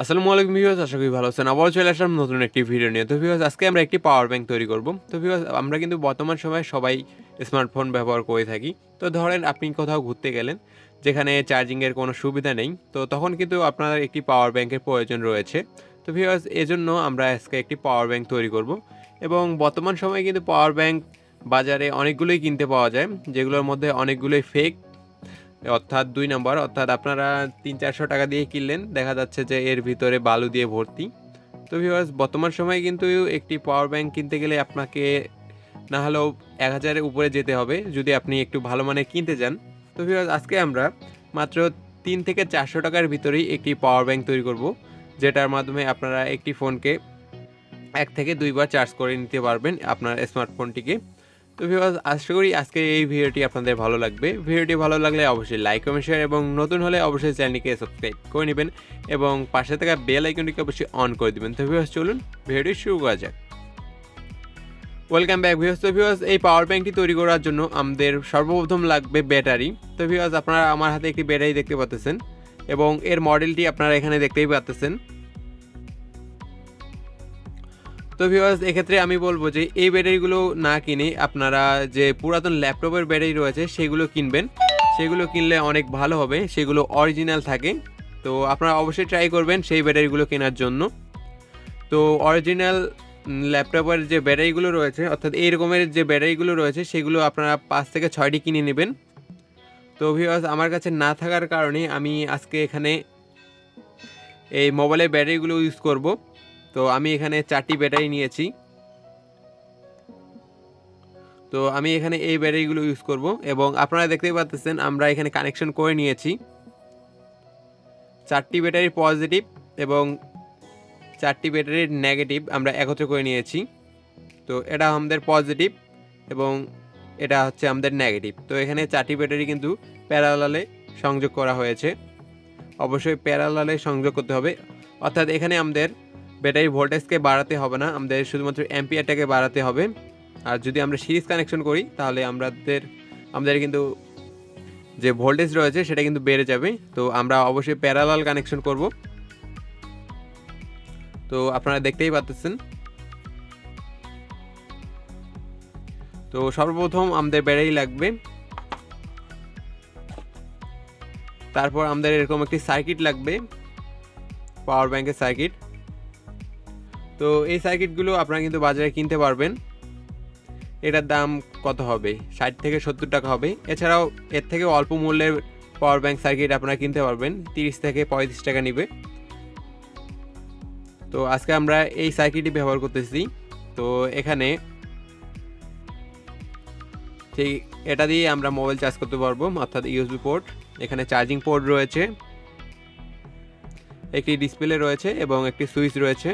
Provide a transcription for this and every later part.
আসসালামু আলাইকুম ভিউয়ার্স, আশা করি ভালো আছেন। আবার চলে আসলাম নতুন একটি ভিডিও নিয়ে। তো ভিউয়ার্স, আজকে আমরা একটি পাওয়ার ব্যাংক তৈরি করব। তো ভিউয়ার্স, আমরা কিন্তু বর্তমান সময়ে সবাই স্মার্টফোন ব্যবহার করে থাকি। তো ধরেন আপনি কোথাও ঘুরতে গেলেন যেখানে চার্জিংয়ের কোনো সুবিধা নেই, তো তখন কিন্তু আপনার একটি পাওয়ার ব্যাংকের প্রয়োজন রয়েছে। তো ভিউয়ার্স, এজন্য আমরা আজকে একটি পাওয়ার ব্যাংক তৈরি করব। এবং বর্তমান সময়ে কিন্তু পাওয়ার ব্যাংক বাজারে অনেকগুলোই কিনতে পাওয়া যায়, যেগুলোর মধ্যে অনেকগুলোই ফেক, অর্থাৎ 2 নম্বর, অর্থাৎ আপনারা 300-400 টাকা দিয়ে কিনলেন, দেখা যাচ্ছে যে এর ভিতরে বালু দিয়ে ভর্তি। তো ভিউয়ার্স, বর্তমান সময়ে কিন্তু একটি পাওয়ার ব্যাংক কিনতে গেলে আপনাকে না হলেও 1000-এর উপরে যেতে হবে যদি আপনি একটু ভালো মানের কিনতে যান। তো ভিউয়ার্স, আজকে আমরা মাত্র 300-400 টাকার ভিতরেই একটি পাওয়ার ব্যাংক তৈরি করব, যেটার মাধ্যমে আপনারা একটি ফোনকে 1-2 বার চার্জ করে নিতে পারবেন আপনার স্মার্টফোনটিকে। তো ভিউয়ার্স, আশা করি আজকে এই ভিডিওটি আপনাদের ভালো লাগবে। ভিডিওটি ভালো লাগলে অবশ্যই লাইক, কমেন্ট, শেয়ার এবং নতুন হলে অবশ্যই চ্যানেলটিকে সাবস্ক্রাইব করে নেবেন এবং পাশে থাকা বেল আইকনটিকে অবশ্যই অন করে দেবেন। তো ভিউয়ার্স, চলুন ভিডিওটি শুরু করা যাক। Welcome back viewers. তো ভিউয়ার্স, এই পাওয়ার ব্যাংকটি তৈরি করার জন্য আমাদের সর্বপ্রথম লাগবে ব্যাটারি। তো ভিউয়ার্স, আপনারা আমার হাতে একটি ব্যাটারি দেখতে পাচ্ছেন এবং এর মডেলটি আপনারা এখানে দেখতেই পাচ্ছেন। তো ভিউয়ার্স, এক্ষেত্রে আমি বলবো যে এই ব্যাটারিগুলো না কিনে আপনারা যে পুরাতন ল্যাপটপের ব্যাটারি রয়েছে সেগুলো কিনবেন, সেগুলো কিনলে অনেক ভালো হবে, সেগুলো অরিজিনাল থাকে। তো আপনারা অবশ্যই ট্রাই করবেন সেই ব্যাটারিগুলো কেনার জন্য। তো অরিজিনাল ল্যাপটপের যে ব্যাটারিগুলো রয়েছে, অর্থাৎ এই রকমের যে ব্যাটারিগুলো রয়েছে, সেগুলো আপনারা 5 থেকে 6টি কিনে নেবেন। তো ভিউয়ার্স, আমার কাছে না থাকার কারণে আমি আজকে এখানে এই মোবাইলের ব্যাটারিগুলো ইউজ করব। তো আমি এখানে 4টি ব্যাটারি নিয়েছি। তো আমি এখানে এই ব্যাটারিগুলো ইউজ করব এবং আপনারা দেখতেই পাচ্ছেন আমরা এখানে কানেকশন করে নিয়েছি। 4টি ব্যাটারি পজিটিভ এবং 4টি ব্যাটারির নেগেটিভ আমরা একত্র করে নিয়েছি। তো এটা আমাদের পজিটিভ এবং এটা হচ্ছে আমাদের নেগেটিভ। তো এখানে 4টি ব্যাটারি কিন্তু প্যারালালে সংযোগ করা হয়েছে। অবশ্যই প্যারালালে সংযোগ করতে হবে, অর্থাৎ এখানে আমাদের ব্যাটারি ভোল্টেজকে বাড়াতে হবে না, আমাদের শুধুমাত্র অ্যাম্পিয়ারটাকে বাড়াতে হবে। আর যদি আমরা সিরিজ কানেকশন করি তাহলে আমাদের কিন্তু যে ভোল্টেজ রয়েছে সেটা কিন্তু বেড়ে যাবে। তো আমরা অবশ্যই প্যারালাল কানেকশন করব। তো আপনারা দেখতেই পাচ্ছেন। তো সর্বপ্রথম আমাদের ব্যাটারি লাগবে, তারপর আমাদের এরকম একটি সার্কিট লাগবে, পাওয়ার ব্যাংকের সার্কিট। তো এই সার্কিটগুলো আপনারা কিন্তু বাজারে কিনতে পারবেন। এটার দাম কত হবে? 60 থেকে 70 টাকা হবে। এছাড়াও এর থেকে অল্প মূল্যের পাওয়ার ব্যাংক সার্কিট আপনারা কিনতে পারবেন, 30 থেকে 35 টাকা নেবে। তো আজকে আমরা এই সার্কিটই ব্যবহার করতেছি। তো এখানে ঠিক এটা দিয়ে আমরা মোবাইল চার্জ করতে পারবো, অর্থাৎ ইউএসবি পোর্ট, এখানে চার্জিং পোর্ট রয়েছে, একটি ডিসপ্লে রয়েছে এবং একটি সুইচ রয়েছে।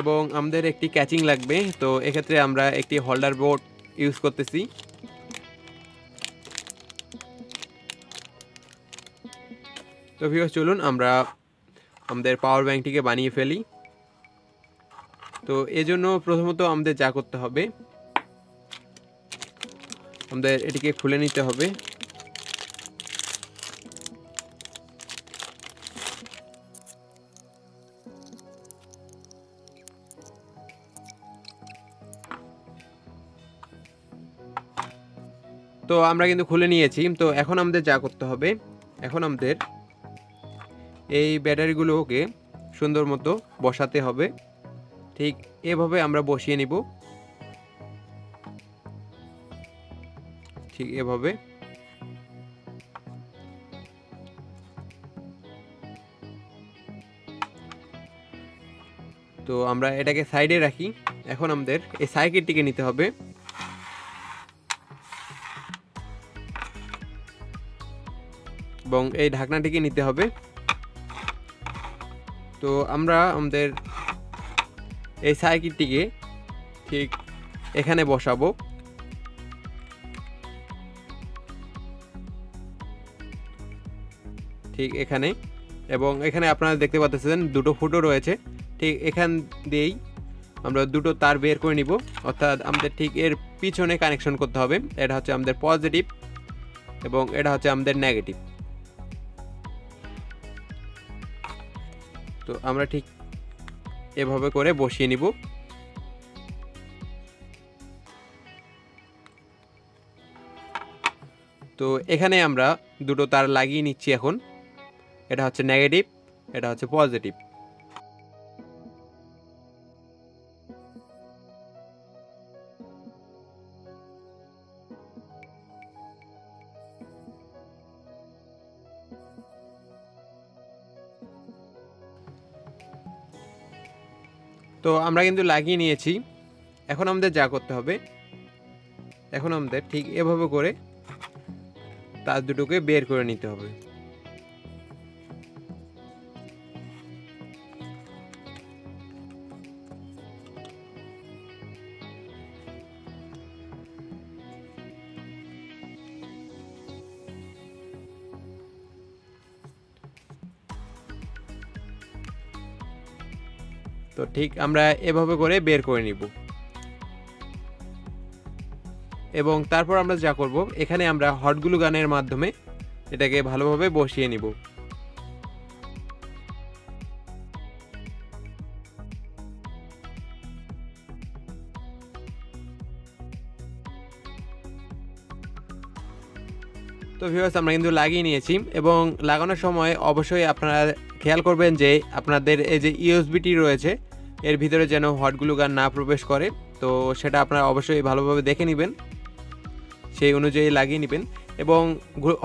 এবং আমাদের একটি ক্যাচিং লাগবে। তো এক্ষেত্রে আমরা একটি হোল্ডার বোর্ড ইউজ করতেছি। তো ভিউয়ার্স, চলুন আমরা আমাদের পাওয়ার ব্যাংকটিকে বানিয়ে ফেলি। তো এজন্য প্রথমত আমাদের যা করতে হবে, আমাদের এটিকে খুলে নিতে হবে। তো আমরা কিন্তু খুলে নিয়েছি। তো এখন আমাদের যা করতে হবে, এখন আমাদের এই ব্যাটারিগুলোকে সুন্দর মতো বসাতে হবে। ঠিক এভাবে আমরা বসিয়ে নিব, ঠিক এভাবে। তো আমরা এটাকে সাইডে রাখি। এখন আমাদের এই সার্কিটটিকে নিতে হবে। এবং এই ঢাকনাটিকে নিতে হবে। তো আমরা আমাদের এই সার্কিটটিকে ঠিক এখানে বসাবো। ঠিক এখানে, এবং এখানে আপনারা দেখতে পাচ্ছেন দুটো ফুটো রয়েছে। ঠিক এখান দিয়েই আমরা দুটো তার বের করে নিব, অর্থাৎ আমাদের ঠিক এর পিছনে কানেকশন করতে হবে। এটা হচ্ছে আমাদের পজিটিভ এবং এটা হচ্ছে আমাদের নেগেটিভ। তো আমরা ঠিক এভাবে করে বসিয়ে নিব। তো এখানে আমরা দুটো তার লাগিয়ে নিচ্ছি এখন। এটা হচ্ছে নেগেটিভ, এটা হচ্ছে পজিটিভ। তো আমরা কিন্তু লাগিয়ে নিয়েছি। এখন আমাদের যা করতে হবে, এখন আমাদের ঠিক এভাবে করে তার দুটোকে বের করে নিতে হবে। তো ঠিক আমরা এভাবে করে বের করে নিব। এবং তারপর আমরা যা করব, এখানে আমরা হট গ্লু গানের মাধ্যমে এটাকে ভালোভাবে বসিয়ে নিব। তো ভিউয়ার্স, আমরা কিন্তু লাগিয়ে নিয়েছি। এবং লাগানোর সময় অবশ্যই আপনারা খেয়াল করবেন যে আপনাদের এই যে ইউএসবিটি রয়েছে এর ভিতরে যেন হট গ্লু গান না প্রবেশ করে। তো সেটা আপনারা অবশ্যই ভালোভাবে দেখে নেবেন, সেই অনুযায়ী লাগিয়ে নেবেন। এবং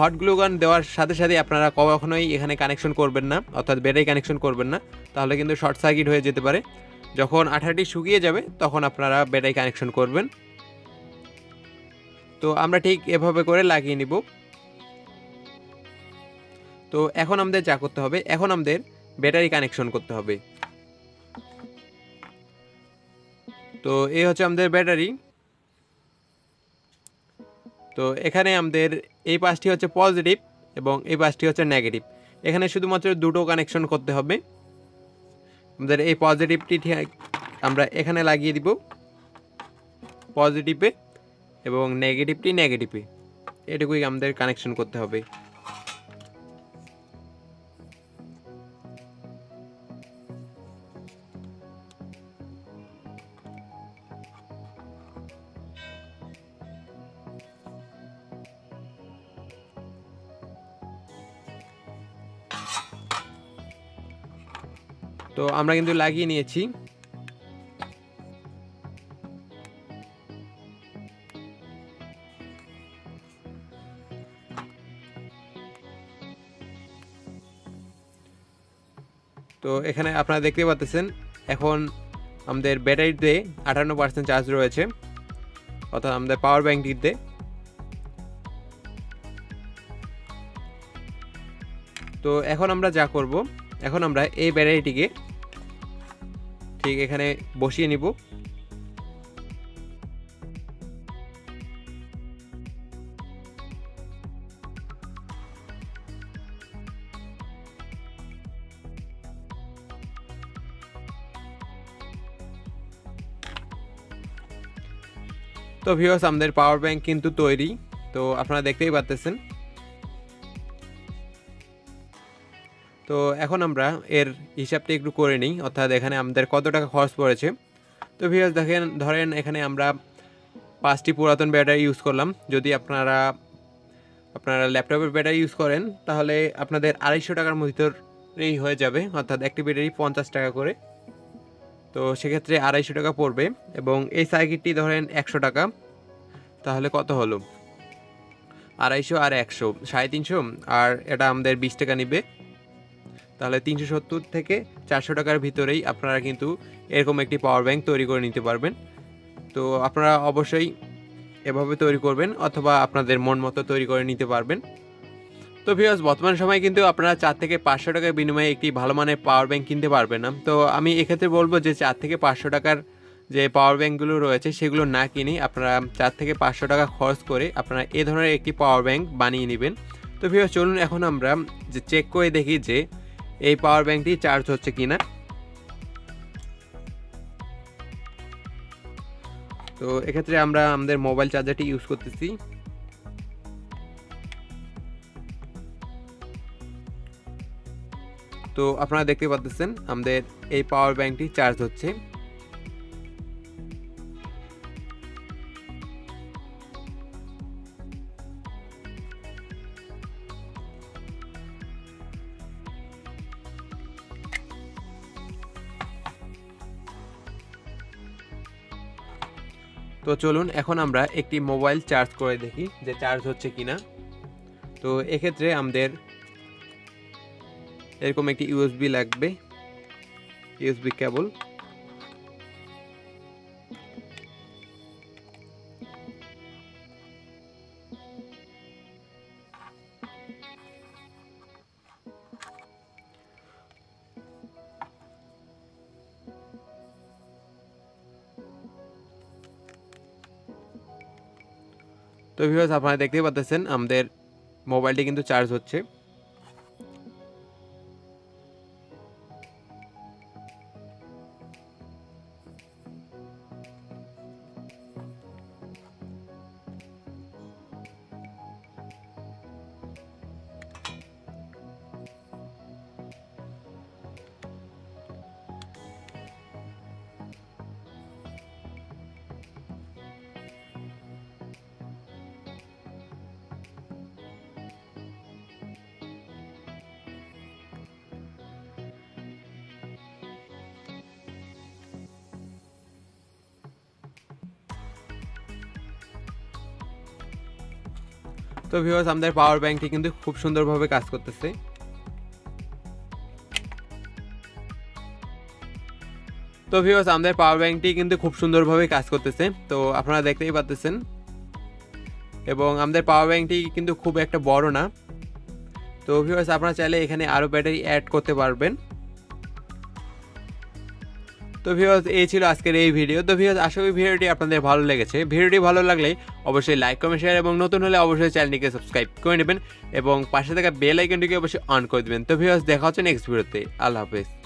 হট গ্লু গান দেওয়ার সাথে সাথে আপনারা কখনোই এখানে কানেকশন করবেন না, অর্থাৎ বেডেই কানেকশন করবেন না, তাহলে কিন্তু শর্ট সার্কিট হয়ে যেতে পারে। যখন আঠাটি শুকিয়ে যাবে তখন আপনারা বেডেই কানেকশন করবেন। তো আমরা ঠিক এভাবে করে লাগিয়ে নিব। তো এখন আমাদের যা করতে হবে, এখন আমাদের ব্যাটারি কানেকশন করতে হবে। তো এই হচ্ছে আমাদের ব্যাটারি। তো এখানে আমাদের এই পাশটি হচ্ছে পজিটিভ এবং এই পাশটি হচ্ছে নেগেটিভ। এখানে শুধুমাত্র দুটো কানেকশন করতে হবে। আমাদের এই পজিটিভটি আমরা এখানে লাগিয়ে দিব পজিটিভে, এবং নেগেটিভটি নেগেটিভে। এটুকুই আমাদের কানেকশন করতে হবে। তো আমরা কিন্তু লাগিয়ে নিয়েছি। তো এখানে আপনারা দেখতে পাচ্ছেন এখন আমাদের ব্যাটারিতে 58% চার্জ রয়েছে, অর্থাৎ আমাদের পাওয়ার ব্যাংকটিতে। তো এখন আমরা যা করব, এখন আমরা এই ব্যাটারিটিকে ঠিক এখানে বসিয়ে নিব। তো ভিউয়ার্স, আমাদের পাওয়ার ব্যাংক কিন্তু তৈরি। তো আপনারা দেখতেই পাচ্ছেন। তো এখন আমরা এর হিসাবটি একটু করে নিই, অর্থাৎ এখানে আমাদের কত টাকা খরচ পড়েছে। তো ভিউয়ার্স দেখেন, ধরেন এখানে আমরা 5টি পুরাতন ব্যাটারি ইউজ করলাম। যদি আপনারা ল্যাপটপের ব্যাটারি ইউজ করেন তাহলে আপনাদের 250 টাকার মধ্যেই হয়ে যাবে, অর্থাৎ একটি ব্যাটারি 50 টাকা করে। তো সেক্ষেত্রে 250 টাকা পড়বে। এবং এই সার্কিটটি ধরেন 100 টাকা, তাহলে কত হলো? 250 আর 100 350, আর এটা আমাদের 20 টাকা নিবে। তাহলে 370 থেকে 400 টাকার ভিতরেই আপনারা কিন্তু এরকম একটি পাওয়ার ব্যাংক তৈরি করে নিতে পারবেন। তো আপনারা অবশ্যই এভাবে তৈরি করবেন, অথবা আপনাদের মন মতো তৈরি করে নিতে পারবেন। তো ভিউয়ার্স, বর্তমান সময়ে কিন্তু আপনারা 400 থেকে 500 টাকার বিনিময়ে একটি ভালো মানের পাওয়ার ব্যাংক কিনতে পারবেন না। তো আমি এক্ষেত্রে বলবো যে 4 থেকে 500 টাকার যে পাওয়ার ব্যাংকগুলো রয়েছে সেগুলো না কিনে আপনারা 4 থেকে 500 টাকা খরচ করে আপনারা এ ধরনের একটি পাওয়ার ব্যাংক বানিয়ে নেবেন। তো ভিউয়ার্স, চলুন এখন আমরা যে চেক করে দেখি যে এই পাওয়ার ব্যাংকটি চার্জ হচ্ছে কিনা। তো এক্ষেত্রে আমরা আমাদের মোবাইল চার্জারটি ইউজ করতেছি। তো আপনারা দেখতে পাচ্ছেন আমাদের এই পাওয়ার ব্যাংকটি চার্জ হচ্ছে। তো চলুন এখন আমরা একটি মোবাইল চার্জ করে দেখি যে চার্জ হচ্ছে কিনা। তো এক্ষেত্রে আমাদের এরকম একটি ইউএসবি লাগবে, ইউএসবি কেবল। তো ভিউয়ার্স আপনারা দেখতেই পাচ্ছেন আমাদের মোবাইলটি কিন্তু চার্জ হচ্ছে। তো ভিউয়ার্স আমাদের পাওয়ার ব্যাংকটি কিন্তু খুব সুন্দরভাবে কাজ করতেছে। তো ভিউয়ার্স আমাদের পাওয়ার ব্যাংকটি কিন্তু খুব সুন্দরভাবে কাজ করতেছে, তো আপনারা দেখতেই পাচ্ছেন। এবং আমাদের পাওয়ার ব্যাংকটি কিন্তু খুব একটা বড় না। তো ভিউয়ার্স আপনারা চাইলে এখানে আরও ব্যাটারি অ্যাড করতে পারবেন। তো ভিউয়ার্স এই ছিল আজকের এই ভিডিও। তো ভিউয়ার্স আশা করি ভিডিওটি আপনাদের ভালো লেগেছে। ভিডিওটি ভালো লাগলে অবশ্যই লাইক, কমেন্ট, শেয়ার এবং নতুন হলে অবশ্যই চ্যানেলটিকে সাবস্ক্রাইব করে নেবেন এবং পাশে থাকা বেল আইকনটিকে অবশ্যই অন করে দেবেন। তো ভিউয়ার্স দেখা হচ্ছে নেক্সট ভিডিওতে। আল্লাহ হাফেজ।